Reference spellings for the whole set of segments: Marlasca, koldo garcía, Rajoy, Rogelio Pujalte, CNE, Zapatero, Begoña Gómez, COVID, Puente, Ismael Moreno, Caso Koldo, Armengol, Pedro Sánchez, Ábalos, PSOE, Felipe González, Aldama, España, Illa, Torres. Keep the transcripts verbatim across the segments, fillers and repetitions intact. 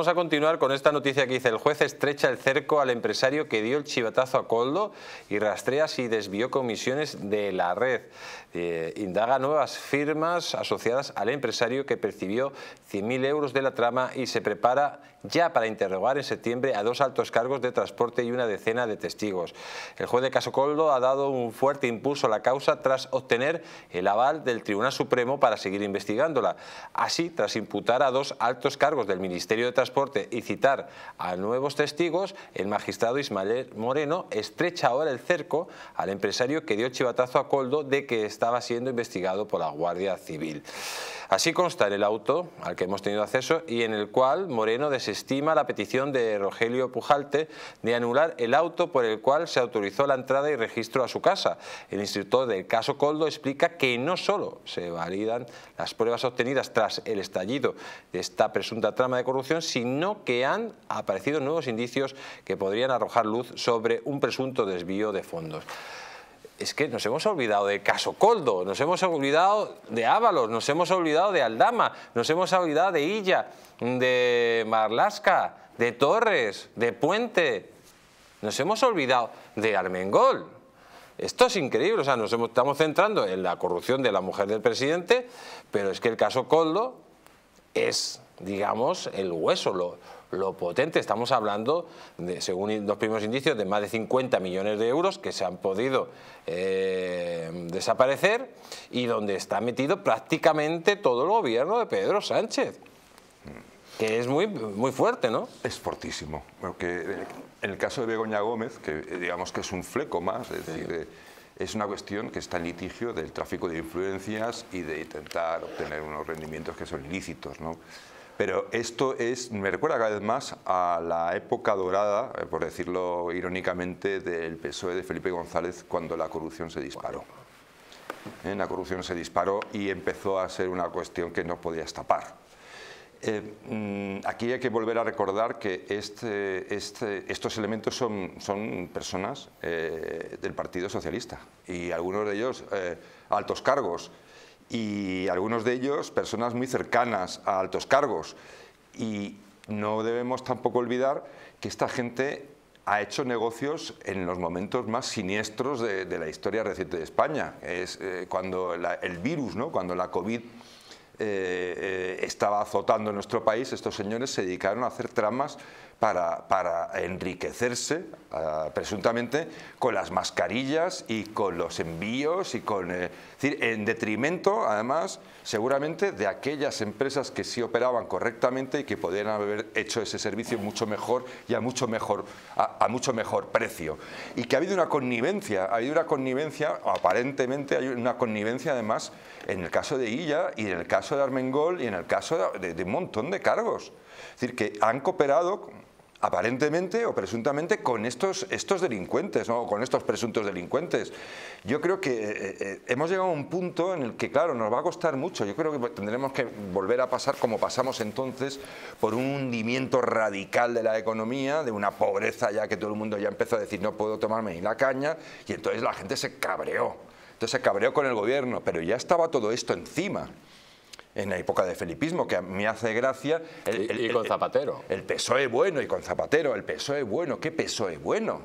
Vamos a continuar con esta noticia que dice: el juez estrecha el cerco al empresario que dio el chivatazo a Koldo y rastrea si desvió comisiones de la red. Eh, indaga nuevas firmas asociadas al empresario que percibió cien mil euros de la trama y se prepara ya para interrogar en septiembre a dos altos cargos de transporte y una decena de testigos. El juez de Caso Koldo ha dado un fuerte impulso a la causa tras obtener el aval del Tribunal Supremo para seguir investigándola. Así, tras imputar a dos altos cargos del Ministerio de Transporte y citar a nuevos testigos, el magistrado Ismael Moreno estrecha ahora el cerco al empresario que dio chivatazo a Koldo de que estaba siendo investigado por la Guardia Civil. Así consta en el auto al que hemos tenido acceso y en el cual Moreno desestima la petición de Rogelio Pujalte de anular el auto por el cual se autorizó la entrada y registro a su casa. El instructor del caso Koldo explica que no solo se validan las pruebas obtenidas tras el estallido de esta presunta trama de corrupción, sino que han aparecido nuevos indicios que podrían arrojar luz sobre un presunto desvío de fondos. Es que nos hemos olvidado del caso Koldo, nos hemos olvidado de Ábalos, nos hemos olvidado de Aldama, nos hemos olvidado de Illa, de Marlasca, de Torres, de Puente, nos hemos olvidado de Armengol. Esto es increíble, o sea, nos estamos centrando en la corrupción de la mujer del presidente, pero es que el caso Koldo es, digamos, el hueso, lo, lo potente. Estamos hablando, de, según los primeros indicios, de más de cincuenta millones de euros que se han podido eh, desaparecer y donde está metido prácticamente todo el gobierno de Pedro Sánchez, que es muy, muy fuerte, ¿no? Es fortísimo. Porque en el caso de Begoña Gómez, que digamos que es un fleco más, es decir, eh, es una cuestión que está en litigio del tráfico de influencias y de intentar obtener unos rendimientos que son ilícitos, ¿no? Pero esto es, me recuerda cada vez más a la época dorada, por decirlo irónicamente, del P S O E de Felipe González, cuando la corrupción se disparó. ¿Eh? La corrupción se disparó y empezó a ser una cuestión que no podías tapar. Eh, aquí hay que volver a recordar que este, este, estos elementos son, son personas eh, del Partido Socialista y algunos de ellos eh, altos cargos. Y algunos de ellos personas muy cercanas a altos cargos. Y no debemos tampoco olvidar que esta gente ha hecho negocios en los momentos más siniestros de, de la historia reciente de España. Es eh, cuando la, el virus, ¿no? Cuando la COVID eh, eh, estaba azotando nuestro país, estos señores se dedicaron a hacer tramas para, para enriquecerse uh, presuntamente con las mascarillas y con los envíos y con, eh, es decir, en detrimento además seguramente de aquellas empresas que sí operaban correctamente y que podían haber hecho ese servicio mucho mejor y a mucho mejor, a, a mucho mejor precio, y que ha habido una connivencia, ha habido una connivencia aparentemente hay una connivencia además en el caso de Illa y en el caso de Armengol y en el caso de, de, de un montón de cargos, es decir, que han cooperado aparentemente o presuntamente con estos, estos delincuentes, ¿no? Con estos presuntos delincuentes. Yo creo que eh, eh, hemos llegado a un punto en el que, claro, nos va a costar mucho. Yo creo que tendremos que volver a pasar, como pasamos entonces, por un hundimiento radical de la economía, de una pobreza ya que todo el mundo ya empezó a decir no puedo tomarme ni la caña, y entonces la gente se cabreó. Entonces se cabreó con el gobierno, pero ya estaba todo esto encima. En la época de felipismo, que a mí hace gracia... El, el, y con Zapatero. El, el P S O E bueno, y con Zapatero, el P S O E bueno, ¿qué P S O E bueno?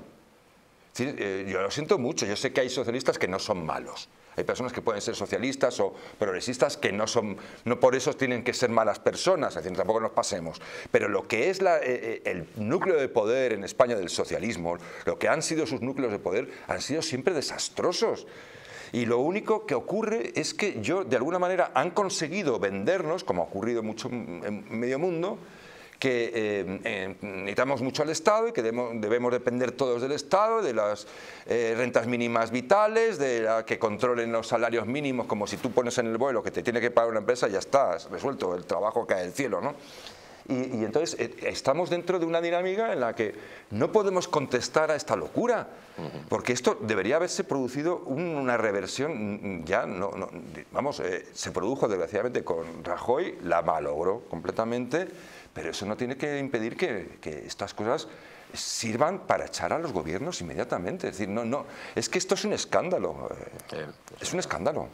Sí, eh, yo lo siento mucho, yo sé que hay socialistas que no son malos. Hay personas que pueden ser socialistas o progresistas que no son... No por eso tienen que ser malas personas, es decir, tampoco nos pasemos. Pero lo que es la, eh, el núcleo de poder en España del socialismo, lo que han sido sus núcleos de poder, han sido siempre desastrosos. Y lo único que ocurre es que yo, de alguna manera, han conseguido vendernos, como ha ocurrido mucho en medio mundo, que eh, eh, necesitamos mucho al Estado y que debemos, debemos depender todos del Estado, de las eh, rentas mínimas vitales, de la que controlen los salarios mínimos, como si tú pones en el vuelo que te tiene que pagar una empresa, ya estás resuelto, el trabajo cae del cielo, ¿no? Y, y entonces eh, estamos dentro de una dinámica en la que no podemos contestar a esta locura, porque esto debería haberse producido un, una reversión, ya no, no vamos, eh, se produjo desgraciadamente con Rajoy, la malogró completamente, pero eso no tiene que impedir que, que estas cosas sirvan para echar a los gobiernos inmediatamente. Es decir, no, no, es que esto es un escándalo, eh, es un escándalo.